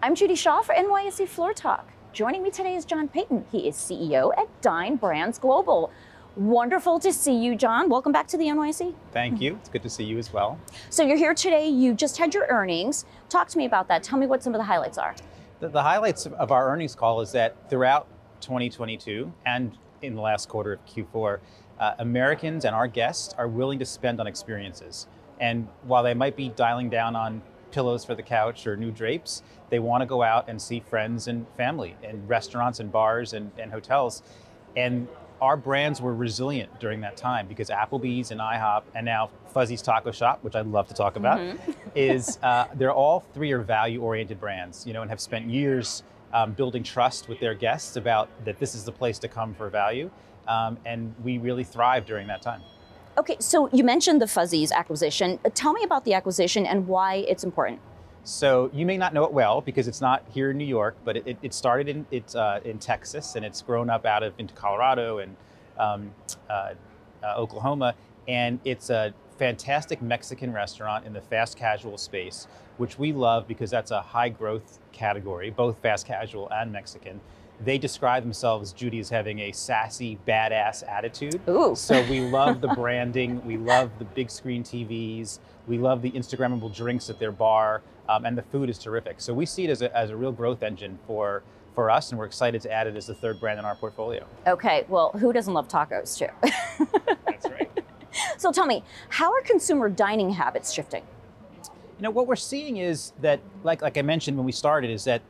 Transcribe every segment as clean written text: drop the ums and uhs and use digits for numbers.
I'm Judy Shaw for NYSE Floor Talk. Joining me today is John Peyton. He is CEO at Dine Brands Global. Wonderful to see you, John. Welcome back to the NYSE. Thank you. It's good to see you as well. So you're here today. You just had your earnings. Talk to me about that. Tell me what some of the highlights are. The highlights of our earnings call is that throughout 2022 and in the last quarter of Q4, Americans and our guests are willing to spend on experiences. And while they might be dialing down on pillows for the couch or new drapes, they want to go out and see friends and family in restaurants and bars and hotels. And our brands were resilient during that time because Applebee's and IHOP and now Fuzzy's Taco Shop, which I'd love to talk about, they're all three are value-oriented brands, you know, and have spent years building trust with their guests about that this is the place to come for value, and we really thrived during that time. Okay, so you mentioned the Fuzzy's acquisition. Tell me about the acquisition and why it's important. So you may not know it well because it's not here in New York, but it started in Texas and it's grown up into Colorado and Oklahoma. And it's a fantastic Mexican restaurant in the fast casual space, which we love because that's a high growth category, both fast casual and Mexican. They describe themselves, Judy, as having a sassy, badass attitude. Ooh. So we love the branding, we love the big screen TVs, we love the Instagrammable drinks at their bar, and the food is terrific. So we see it as a real growth engine for us, and we're excited to add it as the third brand in our portfolio. Okay, well, who doesn't love tacos too? That's right. So tell me, how are consumer dining habits shifting? You know, what we're seeing is that, like I mentioned when we started, is that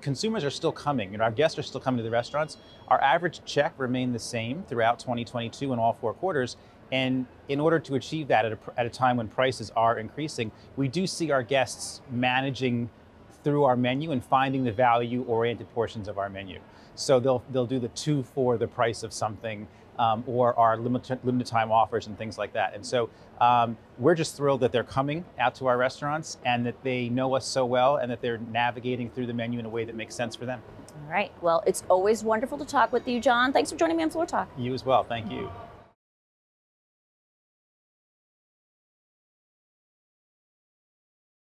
consumers are still coming, and our guests are still coming to the restaurants. Our average check remained the same throughout 2022 in all four quarters. And in order to achieve that at a time when prices are increasing, we do see our guests managing through our menu and finding the value-oriented portions of our menu. So they'll do the 2 for the price of something, or our limited time offers and things like that. And so we're just thrilled that they're coming out to our restaurants and that they know us so well and that they're navigating through the menu in a way that makes sense for them. All right, well, it's always wonderful to talk with you, John. Thanks for joining me on Floor Talk. You as well, thank you.